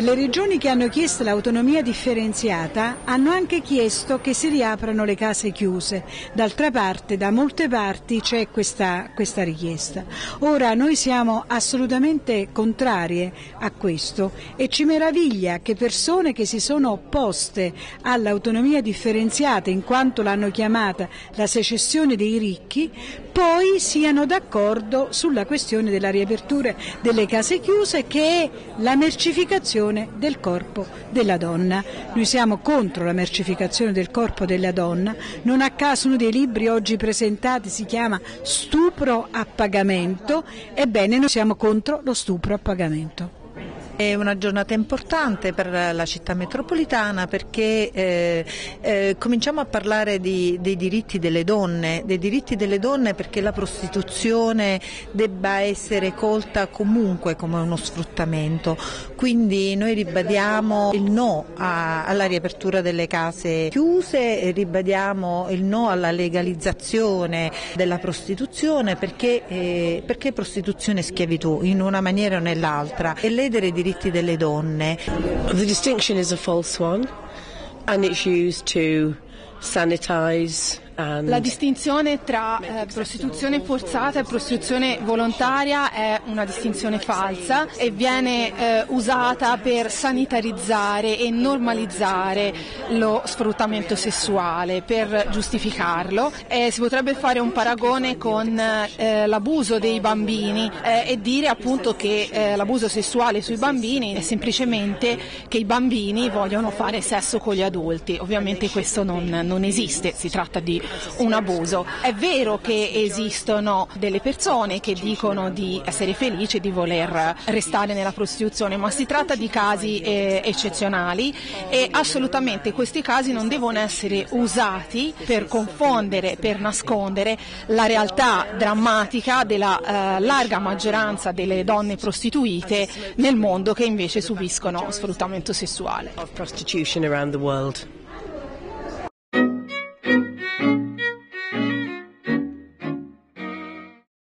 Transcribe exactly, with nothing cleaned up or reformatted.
le regioni che hanno chiesto l'autonomia differenziata hanno anche chiesto che si riaprano le case chiuse. D'altra parte, da molte parti c'è questa, questa richiesta. Ora noi siamo assolutamente contrarie a questo e ci meraviglia che persone che si sono opposte all'autonomia differenziata, in quanto l'hanno chiamata la secessione dei ricchi, poi siano d'accordo sulla questione della riapertura delle case chiuse, che è la mercificazione del corpo della donna. Noi siamo contro la mercificazione del corpo della donna, non a caso uno dei libri oggi presentati si chiama Stupro a pagamento, ebbene noi siamo contro lo stupro a pagamento. È una giornata importante per la città metropolitana perché eh, eh, cominciamo a parlare di, dei diritti delle donne, dei diritti delle donne perché la prostituzione debba essere colta comunque come uno sfruttamento. Quindi noi ribadiamo il no a, alla riapertura delle case chiuse, ribadiamo il no alla legalizzazione della prostituzione perché, eh, perché prostituzione e schiavitù in una maniera o nell'altra e ledere i diritti delle donne. The distinction is a false one and it's used to sanitize. La distinzione tra eh, prostituzione forzata e prostituzione volontaria è una distinzione falsa e viene eh, usata per sanitarizzare e normalizzare lo sfruttamento sessuale, per giustificarlo. Eh, si potrebbe fare un paragone con eh, l'abuso dei bambini eh, e dire appunto che eh, l'abuso sessuale sui bambini è semplicemente che i bambini vogliono fare sesso con gli adulti. Ovviamente questo non, non esiste, si tratta di un abuso. È vero che esistono delle persone che dicono di essere felici di voler restare nella prostituzione, ma si tratta di casi eh, eccezionali e assolutamente questi casi non devono essere usati per confondere, per nascondere la realtà drammatica della eh, larga maggioranza delle donne prostituite nel mondo che invece subiscono sfruttamento sessuale.